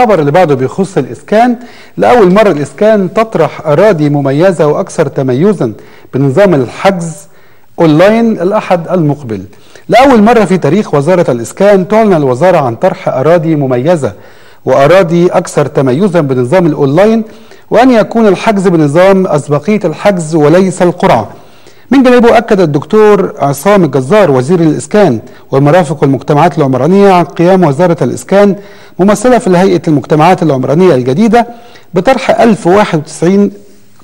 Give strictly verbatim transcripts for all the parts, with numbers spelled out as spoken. الخبر اللي بعده بيخص الإسكان. لأول مرة الإسكان تطرح أراضي مميزة وأكثر تميزا بنظام الحجز أونلاين الأحد المقبل. لأول مرة في تاريخ وزارة الإسكان تعلن الوزارة عن طرح أراضي مميزة وأراضي أكثر تميزا بنظام الأونلاين، وأن يكون الحجز بنظام أسبقية الحجز وليس القرعة. من جانبه أكد الدكتور عصام الجزار وزير الإسكان والمرافق والمجتمعات العمرانية عن قيام وزارة الإسكان ممثلة في هيئة المجتمعات العمرانية الجديدة بطرح ألف وواحد وتسعين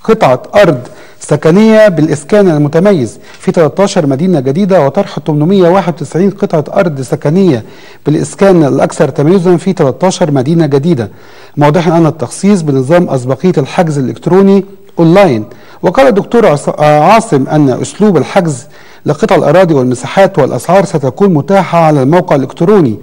قطعة أرض سكنية بالإسكان المتميز في ثلاث عشرة مدينة جديدة، وطرح ثمانمئة وواحد وتسعين قطعة أرض سكنية بالإسكان الأكثر تميزا في ثلاث عشرة مدينة جديدة، موضحا أن التخصيص بنظام أسبقية الحجز الإلكتروني أونلاين. وقال الدكتور عاصم أن أسلوب الحجز لقطع الأراضي والمساحات والأسعار ستكون متاحة على الموقع الإلكتروني،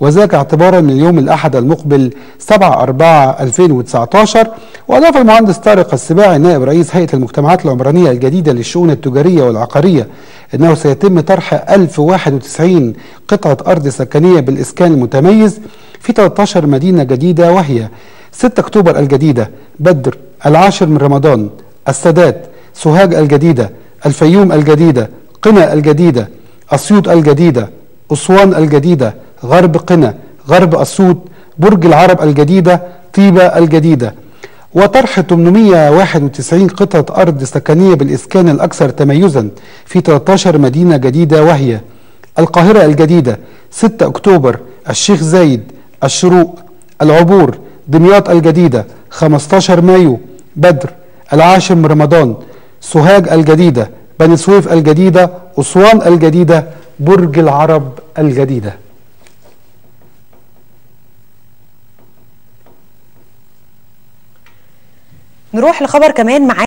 وذلك اعتبارا من اليوم الأحد المقبل سبعة أربعة ألفين وتسعة عشر. وأضاف المهندس طارق السباعي نائب رئيس هيئة المجتمعات العمرانية الجديدة للشؤون التجارية والعقارية أنه سيتم طرح ألف وواحد وتسعين قطعة أرض سكنية بالإسكان المتميز في ثلاث عشرة مدينة جديدة، وهي ستة أكتوبر الجديدة، بدر، العاشر من رمضان، السادات، سوهاج الجديدة، الفيوم الجديدة، قنا الجديدة، أسيوط الجديدة، أسوان الجديدة، غرب قنا، غرب أسيوط، برج العرب الجديدة، طيبة الجديدة. وطرح ثمانمئة وواحد وتسعين قطعة أرض سكنية بالإسكان الأكثر تميزا في ثلاث عشرة مدينة جديدة، وهي القاهرة الجديدة، ستة أكتوبر، الشيخ زايد، الشروق، العبور، دمياط الجديدة، خمسة عشر مايو، بدر، العاشر من رمضان، سوهاج الجديدة، بني سويف الجديدة، أسوان الجديدة، برج العرب الجديدة. نروح لخبر كمان معانا.